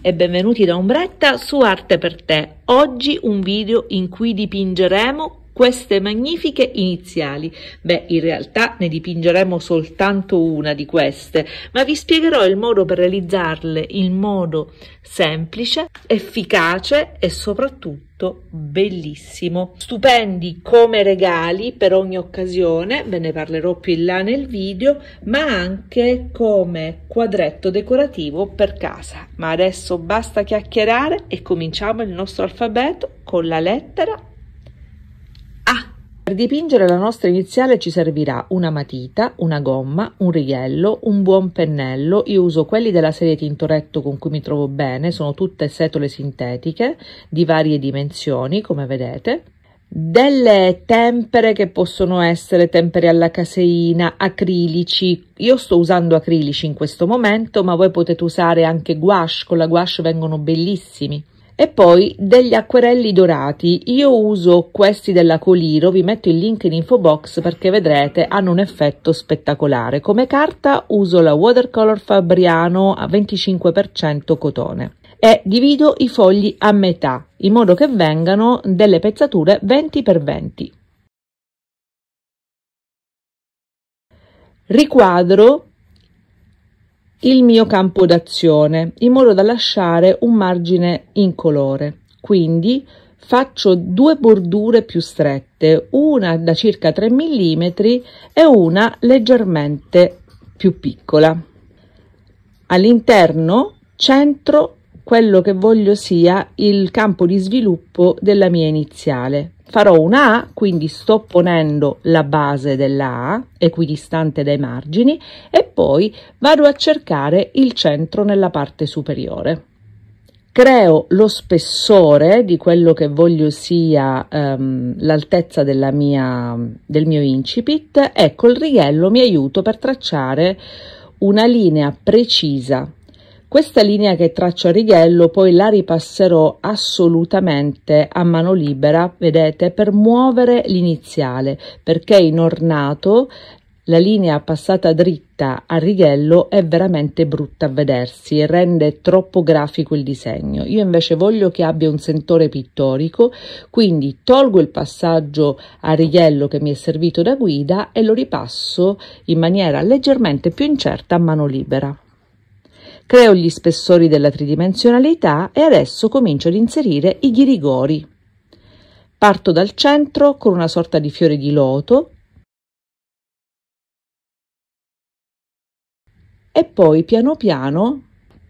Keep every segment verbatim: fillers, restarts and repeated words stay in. e benvenuti da Ombretta su Arte per Te. Oggi un video in cui dipingeremo queste magnifiche iniziali. Beh, in realtà ne dipingeremo soltanto una di queste, ma vi spiegherò il modo per realizzarle in modo semplice, efficace e soprattutto bellissimo. Stupendi come regali per ogni occasione, ve ne parlerò più in là nel video, ma anche come quadretto decorativo per casa. Ma adesso basta chiacchierare e cominciamo il nostro alfabeto con la lettera. Per dipingere la nostra iniziale ci servirà una matita, una gomma, un righello, un buon pennello. Io uso quelli della serie Tintoretto con cui mi trovo bene, sono tutte setole sintetiche di varie dimensioni come vedete. Delle tempere che possono essere tempere alla caseina, acrilici. Io sto usando acrilici in questo momento, ma voi potete usare anche gouache, con la gouache vengono bellissimi. E poi degli acquerelli dorati, io uso questi della Coliro, vi metto il link in info box perché vedrete hanno un effetto spettacolare. Come carta uso la Watercolor Fabriano a venticinque per cento cotone e divido i fogli a metà in modo che vengano delle pezzature venti per venti. Riquadro il mio campo d'azione in modo da lasciare un margine incolore, quindi faccio due bordure più strette, una da circa tre millimetri e una leggermente più piccola. All'interno centro quello che voglio sia il campo di sviluppo della mia iniziale. Farò una A, quindi sto ponendo la base della A, equidistante dai margini, e poi vado a cercare il centro nella parte superiore. Creo lo spessore di quello che voglio sia ehm, l'altezza della mia, del mio incipit e col righello mi aiuto per tracciare una linea precisa. Questa linea che traccio a righello poi la ripasserò assolutamente a mano libera, vedete, per muovere l'iniziale, perché in ornato la linea passata dritta a righello è veramente brutta a vedersi e rende troppo grafico il disegno. Io invece voglio che abbia un sentore pittorico, quindi tolgo il passaggio a righello che mi è servito da guida e lo ripasso in maniera leggermente più incerta a mano libera. Creo gli spessori della tridimensionalità e adesso comincio ad inserire i ghirigori. Parto dal centro con una sorta di fiore di loto e poi piano piano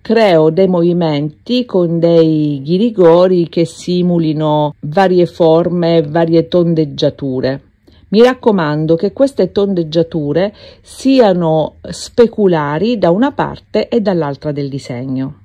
creo dei movimenti con dei ghirigori che simulino varie forme, varie tondeggiature. Mi raccomando che queste tondeggiature siano speculari da una parte e dall'altra del disegno.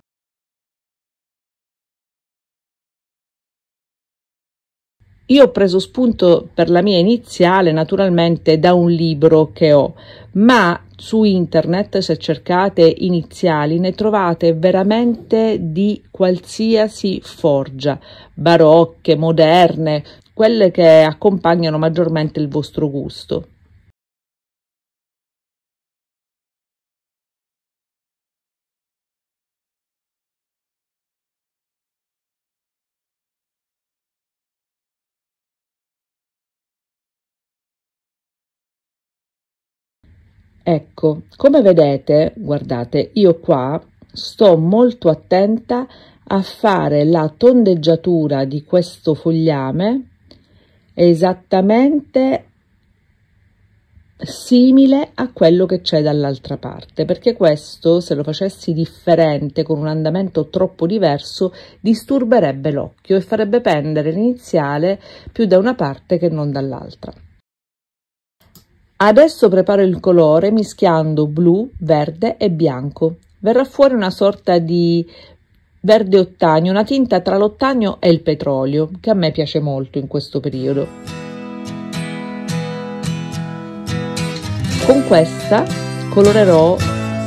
Io ho preso spunto per la mia iniziale naturalmente da un libro che ho, ma su internet se cercate iniziali ne trovate veramente di qualsiasi forgia, barocche, moderne, quelle che accompagnano maggiormente il vostro gusto. Ecco, come vedete, guardate, io qua sto molto attenta a fare la tondeggiatura di questo fogliame esattamente simile a quello che c'è dall'altra parte, perché questo, se lo facessi differente con un andamento troppo diverso, disturberebbe l'occhio e farebbe pendere l'iniziale più da una parte che non dall'altra. Adesso preparo il colore mischiando blu, verde e bianco. Verrà fuori una sorta di verde ottanio, una tinta tra l'ottanio e il petrolio, che a me piace molto in questo periodo. Con questa colorerò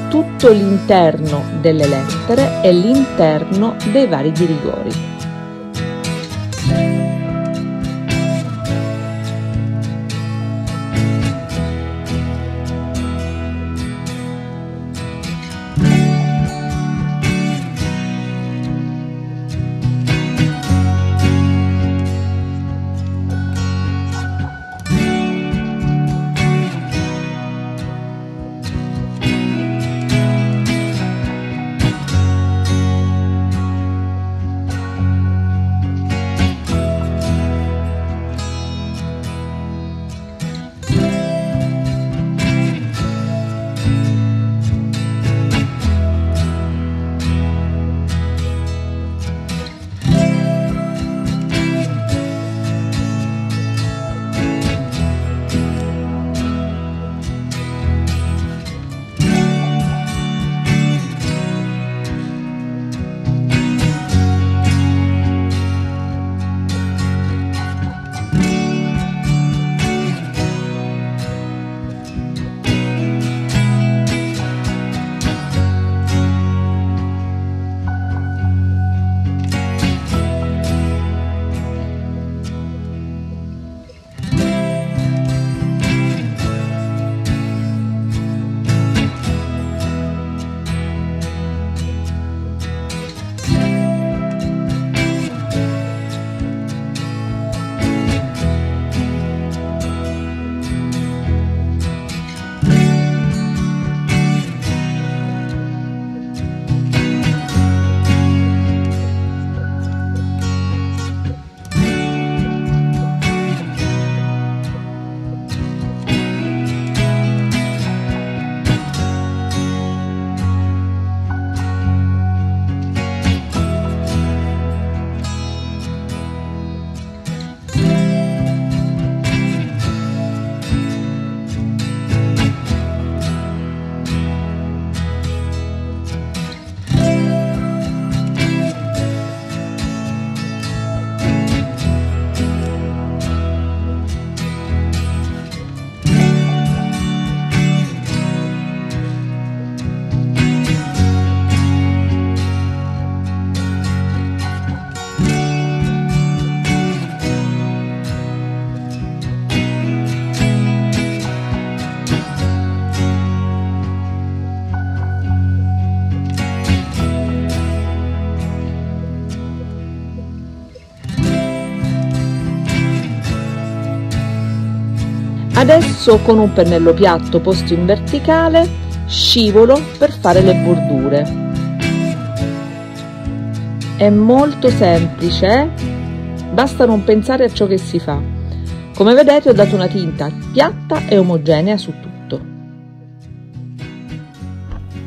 tutto l'interno delle lettere e l'interno dei vari ghirigori. Adesso con un pennello piatto posto in verticale scivolo per fare le bordure. È molto semplice, eh? Basta non pensare a ciò che si fa. Come vedete ho dato una tinta piatta e omogenea su tutto.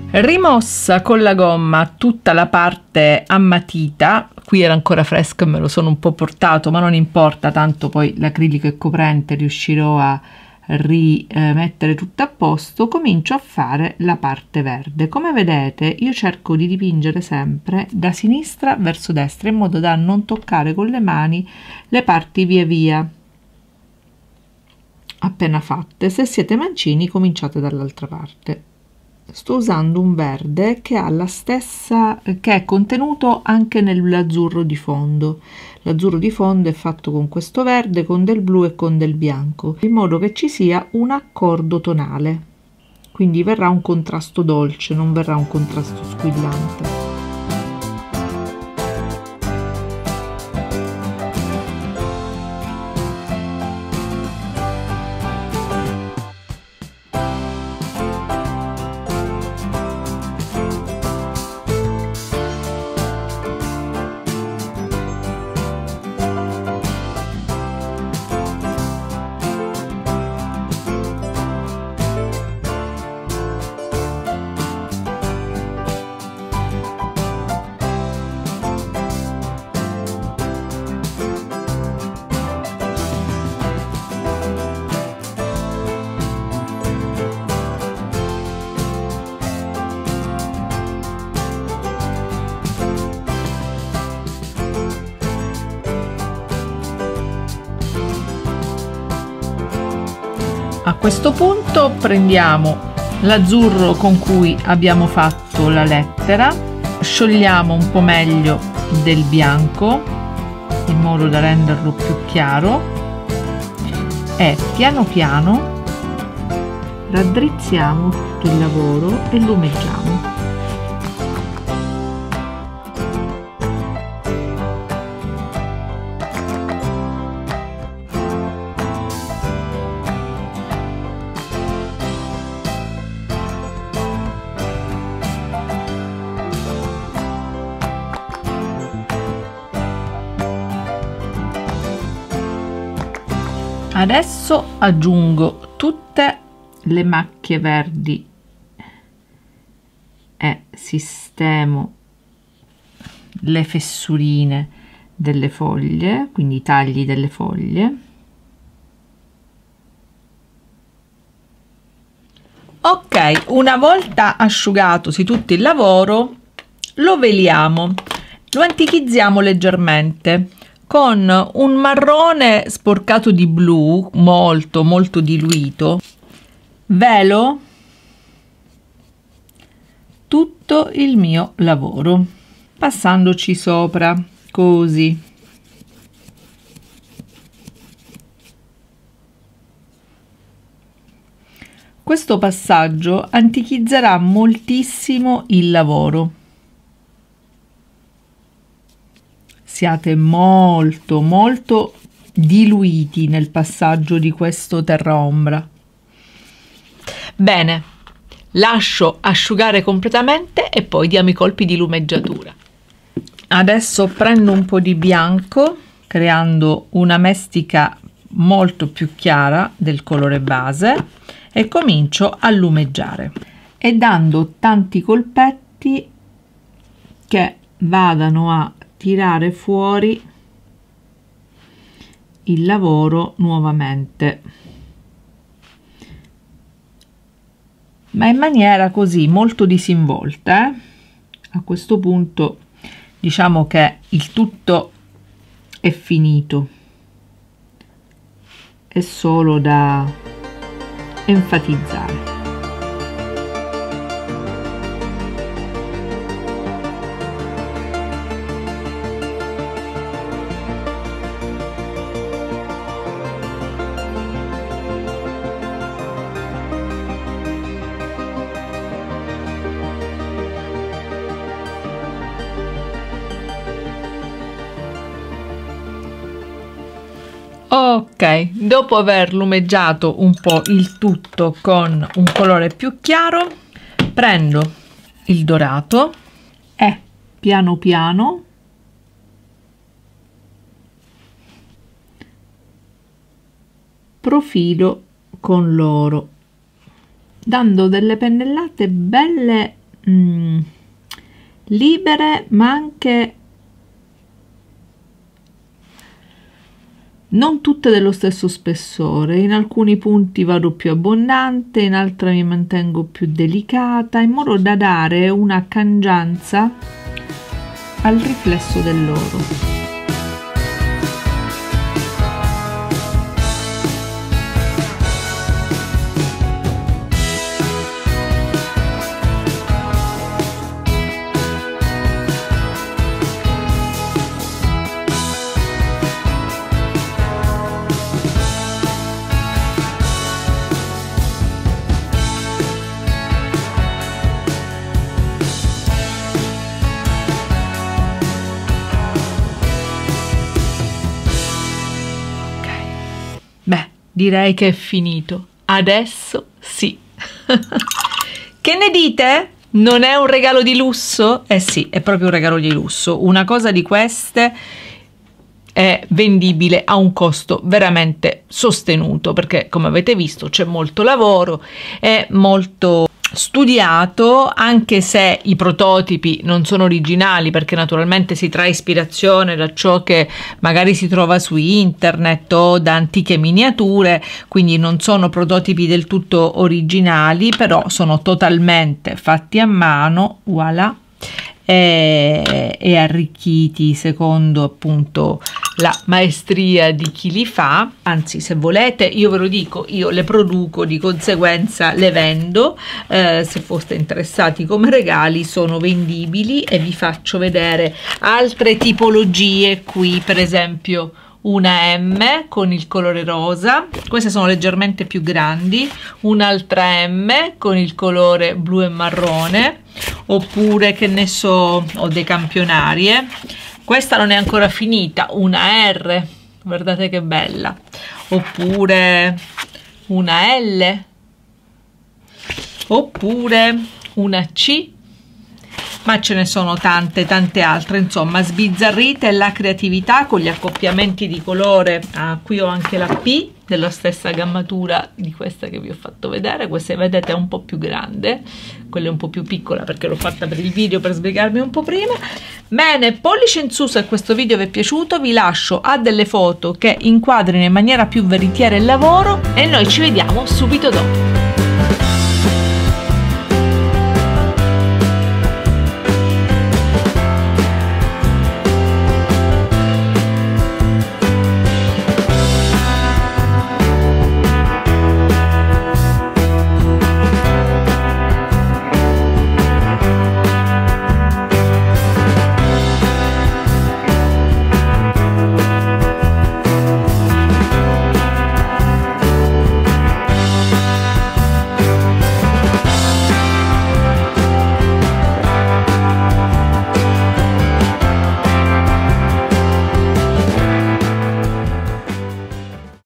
Rimossa con la gomma tutta la parte ammatita, qui era ancora fresca e me lo sono un po' portato, ma non importa, tanto poi l'acrilico è coprente, riuscirò a rimettere tutto a posto. Comincio a fare la parte verde. Come vedete io cerco di dipingere sempre da sinistra verso destra in modo da non toccare con le mani le parti via via appena fatte. Se siete mancini cominciate dall'altra parte. Sto usando un verde che ha la stessa, che è contenuto anche nell'azzurro di fondo. L'azzurro di fondo è fatto con questo verde, con del blu e con del bianco, in modo che ci sia un accordo tonale, quindi verrà un contrasto dolce, non verrà un contrasto squillante. A questo punto prendiamo l'azzurro con cui abbiamo fatto la lettera, sciogliamo un po' meglio del bianco in modo da renderlo più chiaro e piano piano raddrizziamo tutto il lavoro e lo mettiamo. Adesso aggiungo tutte le macchie verdi e sistemo le fessurine delle foglie, quindi i tagli delle foglie. Ok, una volta asciugatosi tutto il lavoro, lo veliamo, lo antichizziamo leggermente con un marrone sporcato di blu molto molto diluito. Velo tutto il mio lavoro passandoci sopra così. Questo passaggio antichizzerà moltissimo il lavoro. Siate molto molto diluiti nel passaggio di questo terraombra. Bene, lascio asciugare completamente e poi diamo i colpi di lumeggiatura. Adesso prendo un po' di bianco creando una mestica molto più chiara del colore base e comincio a lumeggiare e dando tanti colpetti che vadano a tirare fuori il lavoro nuovamente, ma in maniera così molto disinvolta. eh? A questo punto diciamo che il tutto è finito, è solo da enfatizzare. Ok, dopo aver lumeggiato un po' il tutto con un colore più chiaro, prendo il dorato e piano piano profilo con l'oro, dando delle pennellate belle mm, libere, ma anche non tutte dello stesso spessore. In alcuni punti vado più abbondante, in altri mi mantengo più delicata, in modo da dare una cangianza al riflesso dell'oro. Direi che è finito. Adesso sì. Che ne dite? Non è un regalo di lusso? Eh sì, è proprio un regalo di lusso. Una cosa di queste è vendibile a un costo veramente sostenuto, perché come avete visto c'è molto lavoro, è molto studiato, anche se i prototipi non sono originali, perché naturalmente si trae ispirazione da ciò che magari si trova su internet o da antiche miniature, quindi non sono prototipi del tutto originali, però sono totalmente fatti a mano, voilà, e, e arricchiti secondo appunto la maestria di chi li fa. Anzi, se volete, io ve lo dico, io le produco, di conseguenza le vendo, eh, se foste interessati come regali sono vendibili, e vi faccio vedere altre tipologie. Qui per esempio una M con il colore rosa, queste sono leggermente più grandi, un'altra M con il colore blu e marrone, oppure che ne so, ho dei campionari, eh. Questa non è ancora finita, una R, guardate che bella, oppure una L, oppure una C, ma ce ne sono tante, tante altre. Insomma, sbizzarrite la creatività con gli accoppiamenti di colore. Ah, qui ho anche la P della stessa gammatura di questa che vi ho fatto vedere. Questa, vedete, è un po' più grande, quella è un po' più piccola perché l'ho fatta per il video, per sbrigarmi un po' prima. Bene, pollice in su se questo video vi è piaciuto, vi lascio a delle foto che inquadrino in maniera più veritiera il lavoro e noi ci vediamo subito dopo.